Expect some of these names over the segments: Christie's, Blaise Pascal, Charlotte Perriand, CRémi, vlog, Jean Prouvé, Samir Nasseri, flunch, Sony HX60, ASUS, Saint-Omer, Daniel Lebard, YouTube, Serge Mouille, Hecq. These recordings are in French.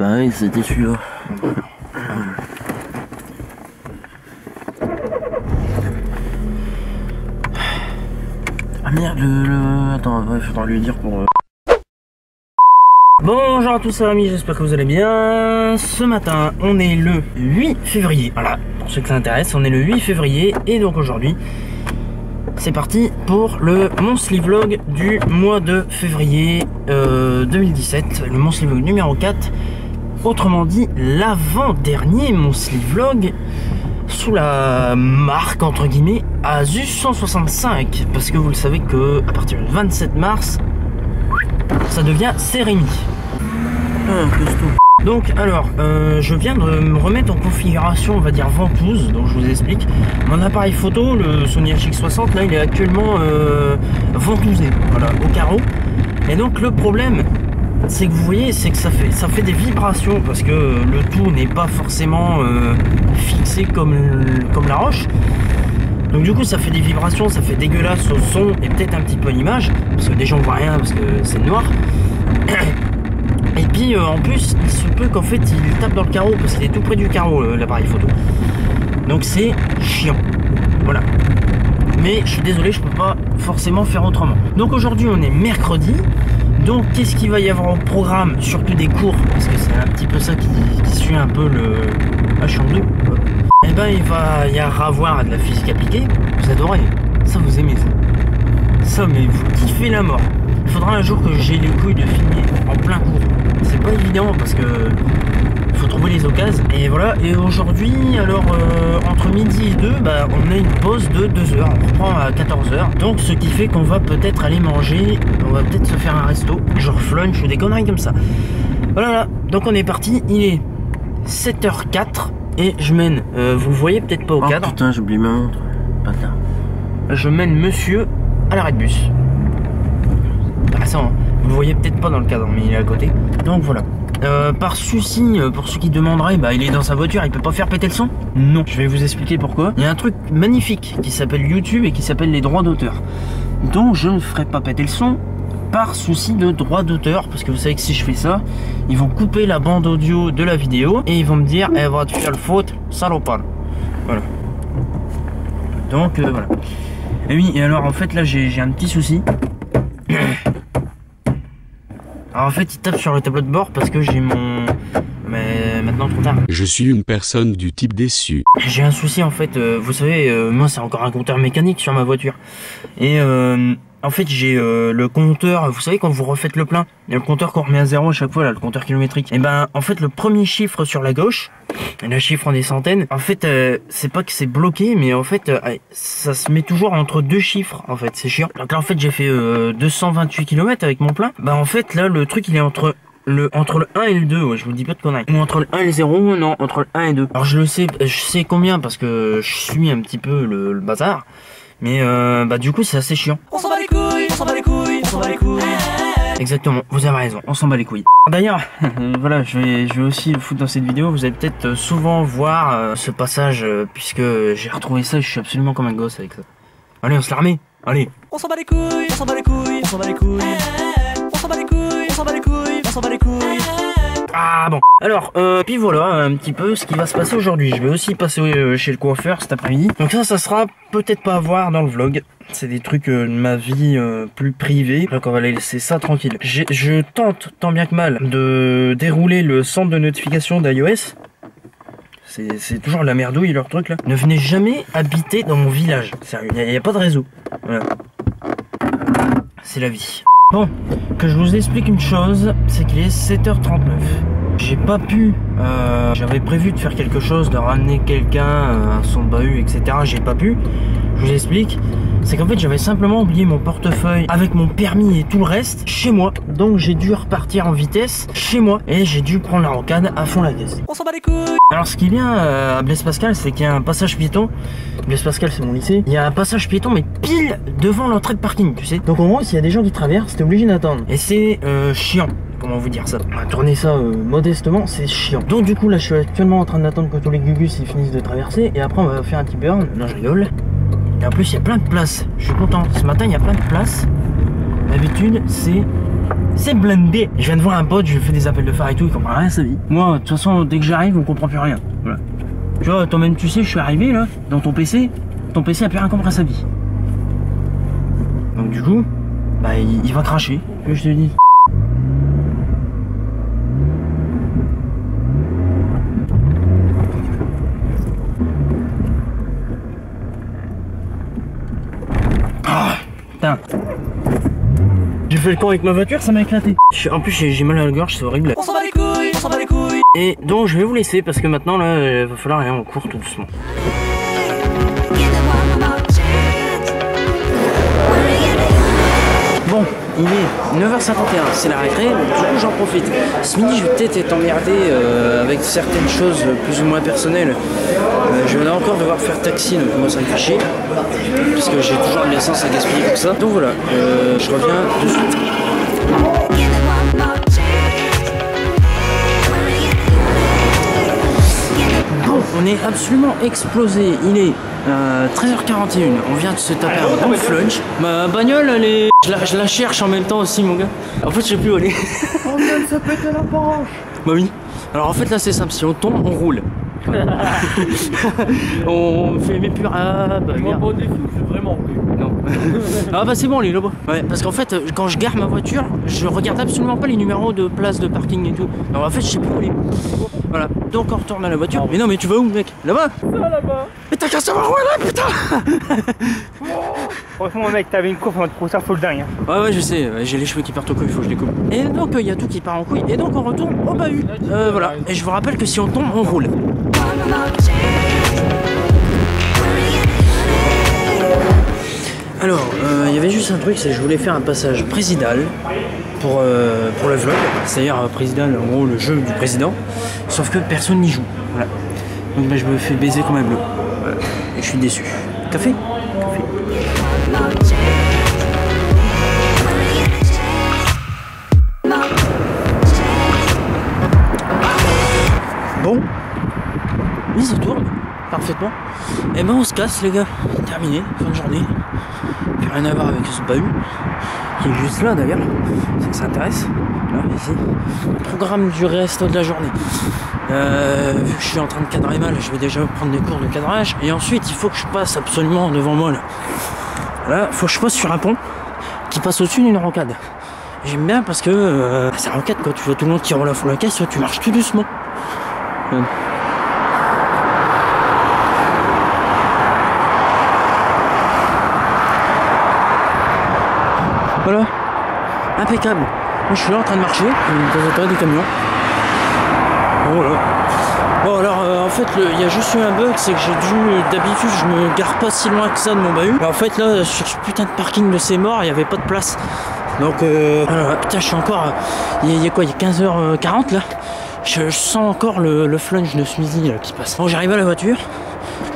Bah oui, c'était sûr. Ah merde, attends, il faudra lui dire pour... Bonjour à tous, c'est Rémi, j'espère que vous allez bien. Ce matin, on est le 8 février. Voilà, pour ceux que ça intéresse, on est le 8 février. Et donc aujourd'hui, c'est parti pour le Monthly Vlog du mois de février 2017. Le Monthly Vlog numéro 4. Autrement dit, l'avant-dernier Monthly Vlog sous la marque, entre guillemets, ASUS 165. Parce que vous le savez que à partir du 27 mars... ça devient CRémi. Donc alors, je viens de me remettre en configuration, on va dire ventouse, donc je vous explique. Mon appareil photo, le Sony HX60, là il est actuellement ventousé, voilà, au carreau. Et donc le problème, c'est que vous voyez, c'est que ça fait des vibrations, parce que le tout n'est pas forcément fixé comme la roche. Donc du coup ça fait des vibrations, ça fait dégueulasse au son et peut-être un petit peu à l'image, parce que déjà on voit rien parce que c'est noir. Et puis en plus il se peut qu'en fait il tape dans le carreau, parce qu'il est tout près du carreau l'appareil photo. Donc c'est chiant, voilà. Mais je suis désolé, je peux pas forcément faire autrement. Donc aujourd'hui on est mercredi, donc qu'est-ce qu'il va y avoir au programme? Surtout des cours, parce que c'est un petit peu ça qui suit un peu le... Ah, je suis en deux. Eh ben il va y avoir de la physique appliquée, vous adorez, ça vous aimez ça, mais vous kiffez la mort. Il faudra un jour que j'ai les couilles de filmer en plein cours, c'est pas évident parce que faut trouver les occasions. Et voilà, et aujourd'hui, alors entre midi et 2, bah, on a une pause de 2 heures, on reprend à 14 h, donc ce qui fait qu'on va peut-être aller manger, on va peut-être se faire un resto, genre flunch ou des conneries comme ça. Voilà, donc on est parti, il est 7 h 04. Et je mène, vous voyez peut-être pas au cadre. Oh putain, j'oublie ma montre. Putain. Je mène monsieur à l'arrêt de bus. Intéressant, hein. Vous voyez peut-être pas dans le cadre, mais il est à côté. Donc voilà. Par souci, pour ceux qui demanderaient, bah il est dans sa voiture, il peut pas faire péter le son? Non. Je vais vous expliquer pourquoi. Il y a un truc magnifique qui s'appelle YouTube et qui s'appelle les droits d'auteur. Donc je ne ferai pas péter le son. Par souci de droit d'auteur, parce que vous savez que si je fais ça, ils vont couper la bande audio de la vidéo et ils vont me dire, eh, va te faire le faute, salopard. Voilà. Donc voilà. Et oui, et alors en fait là j'ai un petit souci. Alors en fait il tape sur le tableau de bord parce que j'ai mon... Mais maintenant trop tard. Je suis une personne du type déçu. J'ai un souci en fait, vous savez, moi c'est encore un compteur mécanique sur ma voiture. Et... en fait j'ai le compteur, vous savez quand vous refaites le plein, il y a le compteur qu'on remet à zéro à chaque fois là, le compteur kilométrique. Et ben en fait le premier chiffre sur la gauche, le chiffre en des centaines, en fait c'est pas que c'est bloqué, mais en fait ça se met toujours entre deux chiffres, en fait c'est chiant. Donc là en fait j'ai fait 228 km avec mon plein, bah en fait là le truc il est entre le 1 et le 2, ouais, je vous dis pas de conneries. Ou entre le 1 et le 0, non, entre le 1 et le 2. Alors je sais combien parce que je suis un petit peu le bazar. Mais bah du coup c'est assez chiant. On s'en bat les couilles, on s'en bat les couilles, on s'en bat les couilles. Exactement, vous avez raison, on s'en bat les couilles. D'ailleurs, voilà, je vais aussi le foutre dans cette vidéo. Vous allez peut-être souvent voir ce passage, puisque j'ai retrouvé ça, je suis absolument comme un gosse avec ça. Allez, on se la remet, allez. On s'en bat les couilles, on s'en bat les couilles, on s'en bat les couilles. On s'en bat les couilles, on s'en bat les couilles, on s'en bat les couilles. Ah bon. Alors, puis voilà un petit peu ce qui va se passer aujourd'hui. Je vais aussi passer chez le coiffeur cet après-midi. Donc ça sera peut-être pas à voir dans le vlog. C'est des trucs de ma vie plus privée. Donc on va laisser ça tranquille. Je tente tant bien que mal de dérouler le centre de notification d'iOS. C'est toujours la merdouille leur truc là. Ne venez jamais habiter dans mon village. Sérieux, il n'y a pas de réseau. Voilà. C'est la vie. Bon, que je vous explique une chose, c'est qu'il est 7 h 39. J'ai pas pu, j'avais prévu de faire quelque chose, de ramener quelqu'un à son bahut, etc. J'ai pas pu, je vous explique. C'est qu'en fait j'avais simplement oublié mon portefeuille avec mon permis et tout le reste chez moi. Donc j'ai dû repartir en vitesse chez moi et j'ai dû prendre la rocade à fond la caisse. On s'en bat les couilles. Alors ce qu'il y a à Blaise Pascal, c'est qu'il y a un passage piéton. Blaise Pascal c'est mon lycée. Il y a un passage piéton mais pile devant l'entrée de parking, tu sais. Donc en gros s'il y a des gens qui traversent, t'es obligé d'attendre. Et c'est chiant, comment vous dire ça. On va tourner ça modestement, c'est chiant. Donc du coup là je suis actuellement en train d'attendre que tous les gugus ils finissent de traverser. Et après on va faire un petit burn. Non je rigole. Et en plus il y a plein de places, je suis content, ce matin il y a plein de places. D'habitude c'est c'est blindé. Je viens de voir un pote, je fais des appels de phare et tout, il comprend rien à sa vie. Moi, de toute façon, dès que j'arrive, on comprend plus rien. Voilà. Tu vois, toi-même, tu sais, je suis arrivé là, dans ton PC a plus rien compris à sa vie. Donc, du coup, bah, il va cracher, je te dis. Putain. J'ai fait le con avec ma voiture, ça m'a éclaté. En plus j'ai mal à la gorge, c'est horrible. On s'en bat les couilles, on s'en bat les couilles. Et donc je vais vous laisser parce que maintenant là, il va falloir aller en cours tout doucement. Bon, il est 9h51, c'est la récré, donc du coup j'en profite. Ce midi je vais peut-être être emmerdé avec certaines choses plus ou moins personnelles. Je vais encore devoir faire taxi, donc moi ça me fait chier, parce que j'ai toujours de l'essence à gaspiller pour ça. Donc voilà, je reviens de suite. Bon, on est absolument explosé, il est 13h41, on vient de se taper un grand flunch. Ma bagnole, elle est... Je la cherche en même temps aussi, mon gars. En fait, je sais plus où aller. On vient de se péter la branche. Bah oui. Alors en fait, là, c'est simple. Si on tombe, on roule. On fait mes purs. Ah bah merde. Moi, c'est vraiment horrible. Non. Ah bah c'est bon, les lobos. Ouais, parce qu'en fait, quand je gare ma voiture, je regarde absolument pas les numéros de place de parking et tout. Alors en fait, je sais plus où aller. Voilà. Donc on retourne à la voiture. Mais non, mais tu vas où, mec? Là-bas? Ça, là-bas. Mais t'as qu'à savoir où elle est, putain. Franchement mec, t'avais une coupe, on te trouve ça full dingue. Ouais ouais je sais, j'ai les cheveux qui partent en couille, il faut que je les coupe. Et donc il y a tout qui part en couille, et donc on retourne au bahut. Voilà, et je vous rappelle que si on tombe, on roule. Alors, il y avait juste un truc, c'est que je voulais faire un passage présidal pour le vlog. C'est-à-dire présidal, en gros le jeu du président, sauf que personne n'y joue. Voilà. Donc bah, je me fais baiser comme un bleu. Voilà. Et je suis déçu. Café ? Café. Bon, il se tourne parfaitement. Et ben on se casse les gars, terminé, fin de journée. Plus rien à voir avec ce bahut qui est juste là d'ailleurs, c'est que ça intéresse. Là, ici, programme du reste de la journée. Vu que je suis en train de cadrer mal, je vais déjà prendre des cours de cadrage. Et ensuite, il faut que je passe absolument devant moi là. Voilà, faut que je passe sur un pont qui passe au-dessus d'une rocade. J'aime bien parce que c'est rocade quand tu vois tout le monde qui roule la caisse, tu marches tout doucement. Voilà, impeccable. Moi, je suis là en train de marcher, dans des camions. Voilà. Bon alors en fait il y a juste eu un bug, c'est que j'ai dû, d'habitude je me gare pas si loin que ça de mon bahut. Mais en fait là sur ce putain de parking de ces morts il n'y avait pas de place. Donc alors, putain je suis encore, il y a quoi, il est 15h40 là. Je sens encore le flunch de ce midi là qui passe. Bon j'arrive à la voiture,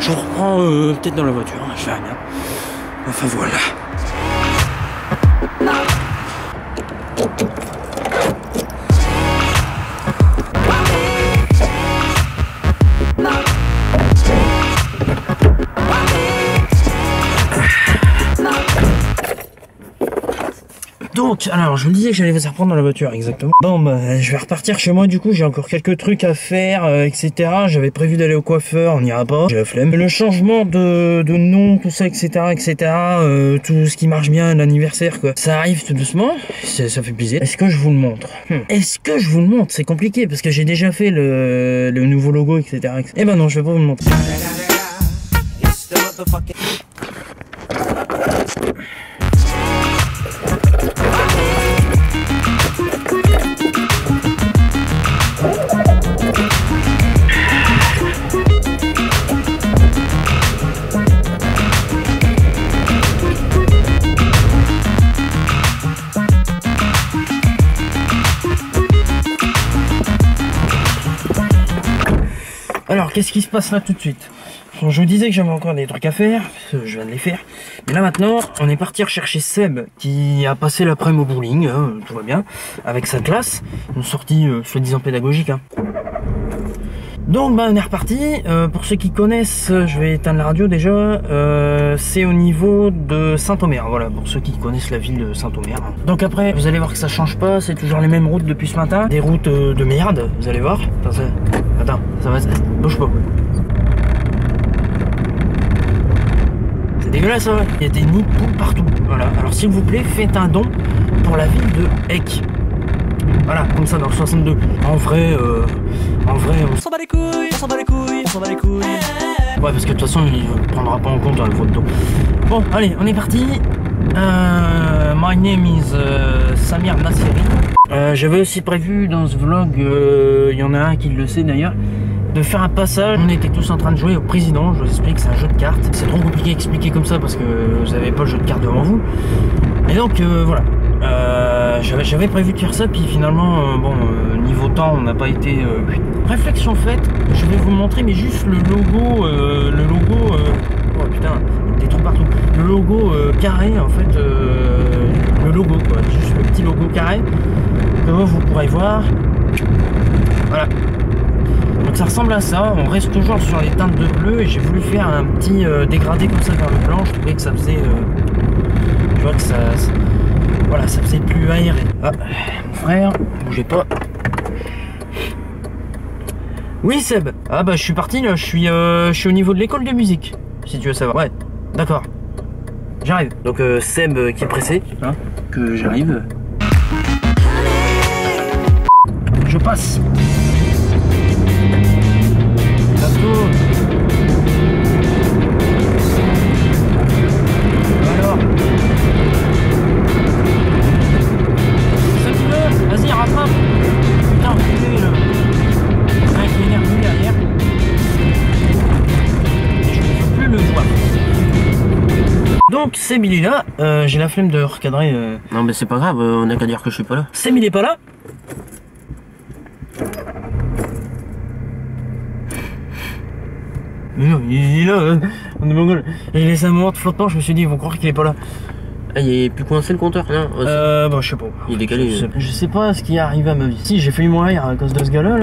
je reprends peut-être dans la voiture, hein, je fais rien. Enfin voilà. Donc, alors je me disais que j'allais vous reprendre dans la voiture, exactement. Bon bah je vais repartir chez moi du coup, j'ai encore quelques trucs à faire, etc. J'avais prévu d'aller au coiffeur, on n'ira pas, j'ai la flemme. Le changement de nom, tout ça, etc. etc. Tout ce qui marche bien, l'anniversaire quoi. Ça arrive tout doucement, ça fait plaisir. Est-ce que je vous le montre? Est-ce que je vous le montre? C'est compliqué parce que j'ai déjà fait le nouveau logo, etc. etc. Eh ben non, je vais pas vous le montrer. Alors, qu'est-ce qui se passe là tout de suite? Je vous disais que j'avais encore des trucs à faire, parce que je viens de les faire. Mais là maintenant, on est parti rechercher Seb, qui a passé l'après-midi au bowling, hein, tout va bien, avec sa classe, une sortie soi-disant pédagogique. Hein. Donc ben, on est reparti. Pour ceux qui connaissent, je vais éteindre la radio déjà. C'est au niveau de Saint-Omer. Voilà, pour ceux qui connaissent la ville de Saint-Omer. Donc après, vous allez voir que ça change pas. C'est toujours les mêmes routes depuis ce matin. Des routes de merde, vous allez voir. Attends, ça va... Bouge pas. C'est dégueulasse, hein. Il y a des nids de poules partout. Voilà. Alors s'il vous plaît, faites un don pour la ville de Hecq. Voilà, comme ça dans le 62. En vrai, on s'en bat les couilles, on s'en bat les couilles, on s'en bat les couilles. Ouais, parce que de toute façon, il ne prendra pas en compte le vote d'eau. Bon, allez, on est parti. My name is Samir Nasseri. J'avais aussi prévu dans ce vlog, il y en a un qui le sait d'ailleurs, de faire un passage. On était tous en train de jouer au président. Je vous explique, c'est un jeu de cartes. C'est trop compliqué à expliquer comme ça parce que vous n'avez pas le jeu de cartes devant vous. Et donc, voilà. J'avais prévu de faire ça, puis finalement, niveau temps, on n'a pas été... Réflexion faite, je vais vous montrer, mais juste le logo... oh putain, des trous partout. Le logo carré, en fait, le logo, quoi. Juste le petit logo carré, que vous pourrez voir. Voilà. Donc ça ressemble à ça, on reste toujours sur les teintes de bleu, et j'ai voulu faire un petit dégradé comme ça vers le blanc. Je trouvais que ça faisait... je vois que ça... Voilà, ça faisait plus aéré. Ah, mon frère, bougez pas. Oui, Seb. Ah bah, je suis parti là. Je suis au niveau de l'école de musique. Si tu veux savoir. Ouais, d'accord. J'arrive. Donc Seb qui est pressé, hein, que j'arrive. Je passe. Donc Seb il est là, j'ai la flemme de recadrer. Non mais c'est pas grave, on n'a qu'à dire que je suis pas là. Seb il est pas là. Mais non, il est là, on est mongol. J'ai laissé un moment de flottement, je me suis dit ils vont croire qu'il est pas là. Ah, il est plus coincé le compteur, non? Bah je sais pas. Il est décalé. Je sais pas ce qui est arrivé à ma vie. Si, j'ai failli mourir à cause de ce gars là.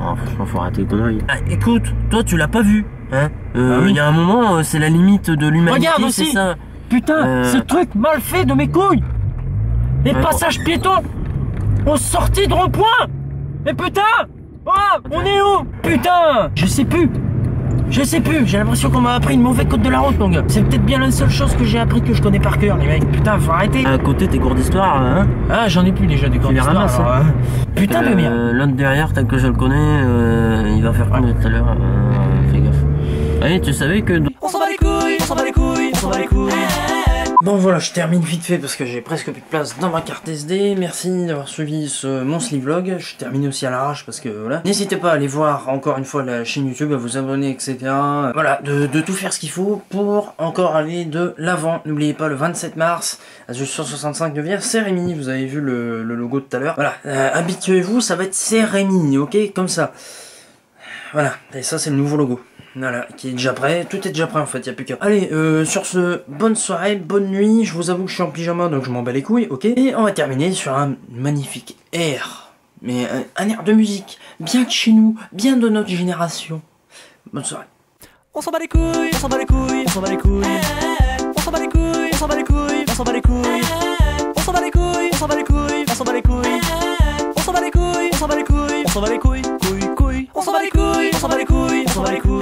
Oh, franchement faut rater les conneries. Ah, écoute, toi tu l'as pas vu. Hein, oui. Il y a un moment, c'est la limite de l'humanité. Regarde aussi ça. Putain, ce truc mal fait de mes couilles. Les passages piétons ont sorti de rond-point. Mais putain, oh, on est où? Putain, je sais plus, j'ai l'impression qu'on m'a appris une mauvaise côte de la route, mon gars. C'est peut-être bien la seule chose que j'ai appris que je connais par cœur, les mecs. Putain, faut arrêter. À côté, tes cours d'histoire, hein. Ah, j'en ai plus déjà des cours d'histoire. Hein. Putain de merde. L'autre derrière, tel que je le connais, il va faire comme tout à l'heure. Fais gaffe. Allez, tu savais que... On s'en bat les couilles, on s'en bat les couilles, on s'en bat les couilles. Bon voilà, je termine vite fait parce que j'ai presque plus de place dans ma carte SD. Merci d'avoir suivi mon sleeve vlog. Je termine aussi à l'arrache parce que voilà. N'hésitez pas à aller voir encore une fois la chaîne YouTube, à vous abonner, etc. Voilà, de tout faire ce qu'il faut pour encore aller de l'avant. N'oubliez pas le 27 mars, ASUS 165 de Vierre, CRémi. Vous avez vu le logo tout à l'heure. Voilà, habituez-vous, ça va être CRémi, ok, comme ça. Voilà, et ça c'est le nouveau logo. Voilà, qui est déjà prêt, tout est déjà prêt en fait, il n'y a plus qu'à... Allez, sur ce, bonne soirée, bonne nuit, je vous avoue que je suis en pyjama donc je m'en bats les couilles, ok. Et on va terminer sur un magnifique air, mais un air de musique, bien de chez nous, bien de notre génération. Bonne soirée. On s'en bat les couilles, on s'en bat les couilles, on s'en bat les couilles. On s'en bat les couilles, on s'en bat les couilles, on s'en bat les couilles. On s'en bat les couilles, on s'en bat les couilles, on s'en bat les couilles. On s'en bat les couilles, on s'en bat les couilles, on s'en bat les couilles, couilles, couilles. On s'en bat les couilles, on s'en bat les couilles, on s'en bat les couilles, on s'en bat les couilles.